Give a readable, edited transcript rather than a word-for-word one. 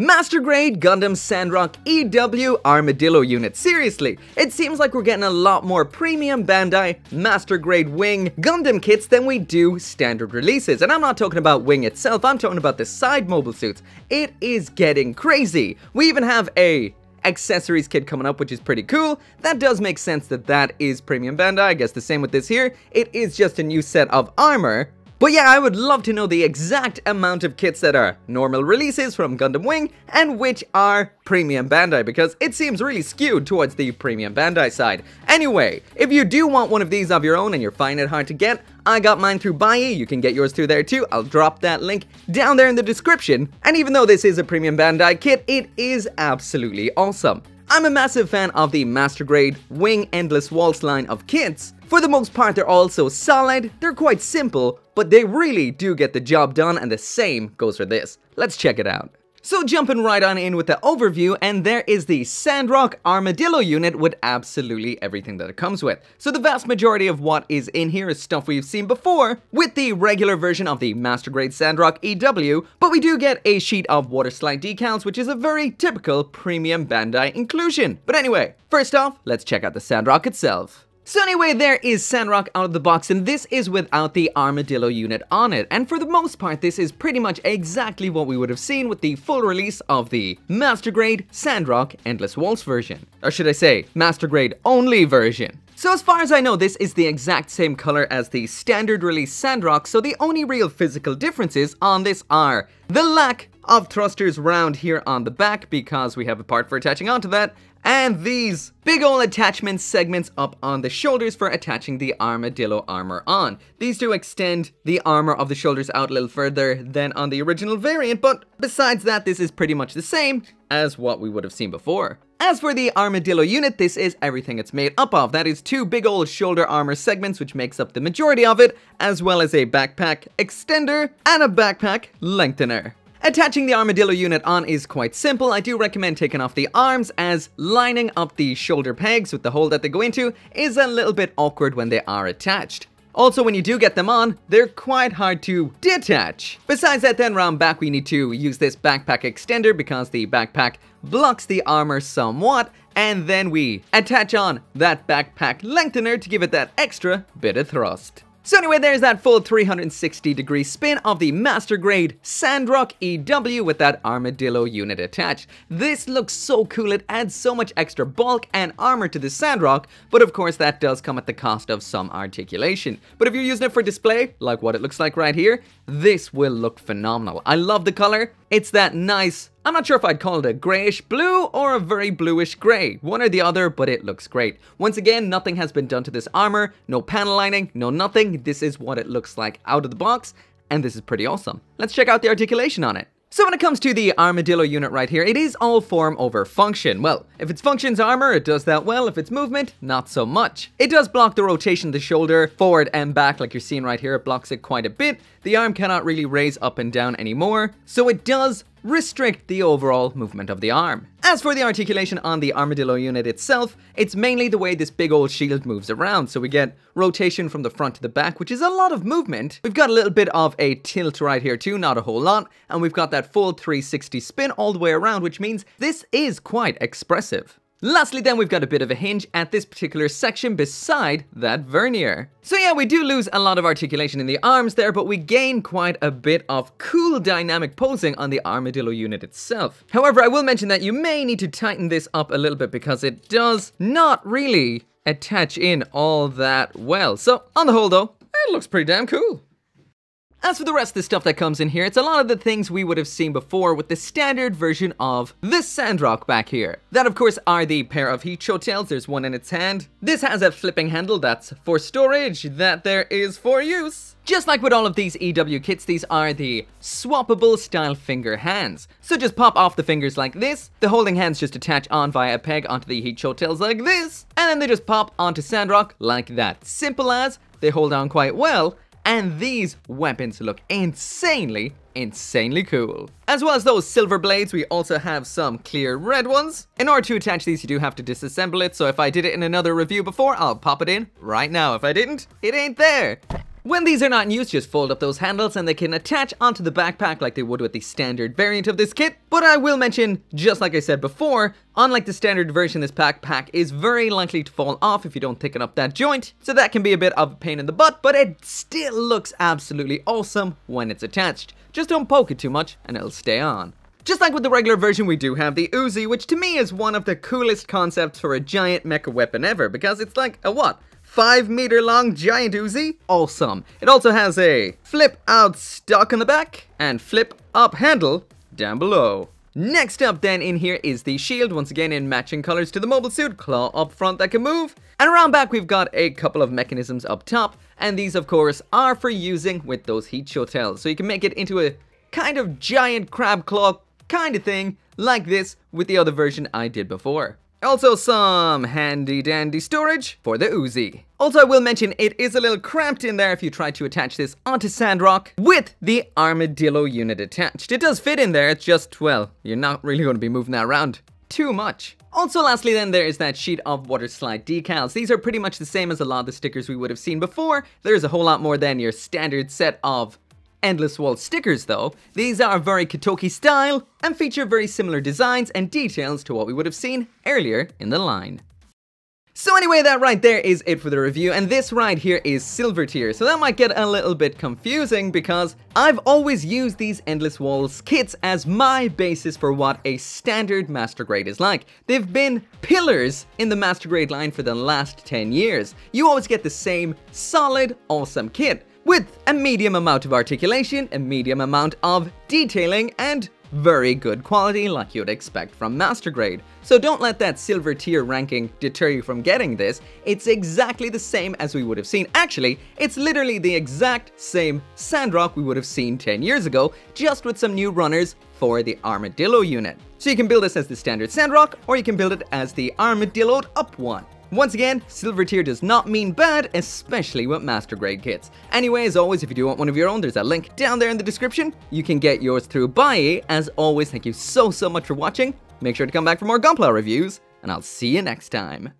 Master Grade Gundam Sandrock EW Armadillo unit. Seriously, it seems like we're getting a lot more Premium Bandai Master Grade Wing Gundam kits than we do standard releases. And I'm not talking about Wing itself, I'm talking about the side mobile suits. It is getting crazy. We even have a accessories kit coming up, which is pretty cool. That does make sense that that is Premium Bandai. I guess the same with this here. It is just a new set of armor. But yeah, I would love to know the exact amount of kits that are normal releases from Gundam Wing and which are Premium Bandai, because it seems really skewed towards the Premium Bandai side. Anyway, if you do want one of these of your own and you're finding it hard to get, I got mine through Buyee, you can get yours through there too. I'll drop that link down there in the description. And even though this is a Premium Bandai kit, it is absolutely awesome. I'm a massive fan of the Master Grade Wing Endless Waltz line of kits. For the most part, they're all so solid, they're quite simple, but they really do get the job done, and the same goes for this. Let's check it out. So jumping right on in with the overview, and there is the Sandrock Armadillo unit with absolutely everything that it comes with. So the vast majority of what is in here is stuff we've seen before with the regular version of the Master Grade Sandrock EW, but we do get a sheet of water slide decals, which is a very typical Premium Bandai inclusion. But anyway, first off, let's check out the Sandrock itself. So anyway, there is Sandrock out of the box, and this is without the Armadillo unit on it. And for the most part, this is pretty much exactly what we would have seen with the full release of the Master Grade Sandrock Endless Waltz version. Or should I say, Master Grade only version. So as far as I know, this is the exact same color as the standard release Sandrock, so the only real physical differences on this are the lack of thrusters round here on the back, because we have a part for attaching onto that, and these big ol' attachment segments up on the shoulders for attaching the Armadillo armor on. These do extend the armor of the shoulders out a little further than on the original variant, but besides that, this is pretty much the same as what we would have seen before. As for the Armadillo unit, this is everything it's made up of. That is two big old shoulder armor segments, which makes up the majority of it, as well as a backpack extender and a backpack lengthener. Attaching the Armadillo unit on is quite simple. I do recommend taking off the arms, as lining up the shoulder pegs with the hole that they go into is a little bit awkward when they are attached. Also, when you do get them on, they're quite hard to detach. Besides that, then round back we need to use this backpack extender, because the backpack blocks the armor somewhat, and then we attach on that backpack lengthener to give it that extra bit of thrust. So anyway, there's that full 360-degree spin of the Master Grade Sandrock EW with that Armadillo unit attached. This looks so cool, it adds so much extra bulk and armor to the Sandrock, but of course that does come at the cost of some articulation. But if you're using it for display, like what it looks like right here, this will look phenomenal. I love the color. It's that nice, I'm not sure if I'd call it a grayish blue or a very bluish gray, one or the other, but it looks great. Once again, nothing has been done to this armor, no panel lining, no nothing. This is what it looks like out of the box, and this is pretty awesome. Let's check out the articulation on it. So when it comes to the Armadillo unit right here, it is all form over function. Well, if it's function's armor, it does that well. If it's movement, not so much. It does block the rotation of the shoulder forward and back, like you're seeing right here. It blocks it quite a bit. The arm cannot really raise up and down anymore, so it does restrict the overall movement of the arm. As for the articulation on the Armadillo unit itself, it's mainly the way this big old shield moves around. So we get rotation from the front to the back, which is a lot of movement. We've got a little bit of a tilt right here too, not a whole lot. And we've got that full 360 spin all the way around, which means this is quite expressive. Lastly then, we've got a bit of a hinge at this particular section beside that vernier. So yeah, we do lose a lot of articulation in the arms there, but we gain quite a bit of cool dynamic posing on the Armadillo unit itself. However, I will mention that you may need to tighten this up a little bit, because it does not really attach in all that well. So on the whole though, it looks pretty damn cool. As for the rest of the stuff that comes in here, it's a lot of the things we would have seen before with the standard version of the Sandrock back here. That of course are the pair of heat show tails. There's one in its hand. This has a flipping handle that's for storage, that there is for use. Just like with all of these EW kits, these are the swappable style finger hands. So just pop off the fingers like this, the holding hands just attach on via a peg onto the heat show tails like this, and then they just pop onto Sandrock like that. Simple as, they hold on quite well, and these weapons look insanely cool. As well as those silver blades, we also have some clear red ones. In order to attach these, you do have to disassemble it, so if I did it in another review before, I'll pop it in right now. If I didn't, it ain't there. When these are not in use, just fold up those handles and they can attach onto the backpack like they would with the standard variant of this kit. But I will mention, just like I said before, unlike the standard version, this backpack is very likely to fall off if you don't thicken up that joint, so that can be a bit of a pain in the butt, but it still looks absolutely awesome when it's attached. Just don't poke it too much and it'll stay on. Just like with the regular version, we do have the Uzi, which to me is one of the coolest concepts for a giant mecha weapon ever, because it's like a what? 5 meter long giant Uzi? Awesome. It also has a flip out stock in the back and flip up handle down below. Next up then in here is the shield, once again in matching colors to the mobile suit, claw up front that can move, and around back we've got a couple of mechanisms up top, and these of course are for using with those heat shotels, so you can make it into a kind of giant crab claw kind of thing like this with the other version I did before. Also some handy dandy storage for the Uzi. Also I will mention it is a little cramped in there if you try to attach this onto Sandrock with the Armadillo unit attached. It does fit in there, it's just, well, you're not really going to be moving that around too much. Also lastly then there is that sheet of water slide decals. These are pretty much the same as a lot of the stickers we would have seen before. There's a whole lot more than your standard set of Endless Waltz stickers though. These are very Kotoki style and feature very similar designs and details to what we would have seen earlier in the line. So anyway, that right there is it for the review, and this right here is silver tier, so that might get a little bit confusing because I've always used these Endless Waltz kits as my basis for what a standard Master Grade is like. They've been pillars in the Master Grade line for the last 10 years. You always get the same solid, awesome kit, with a medium amount of articulation, a medium amount of detailing, and very good quality like you'd expect from Master Grade. So don't let that silver tier ranking deter you from getting this. It's exactly the same as we would have seen. Actually, it's literally the exact same Sandrock we would have seen 10 years ago, just with some new runners for the Armadillo unit. So you can build this as the standard Sandrock, or you can build it as the Armadillo'd up one. Once again, silver tier does not mean bad, especially with Master Grade kits. Anyway, as always, if you do want one of your own, there's a link down there in the description. You can get yours through Buyee. As always, thank you so much for watching. Make sure to come back for more Gunpla reviews, and I'll see you next time.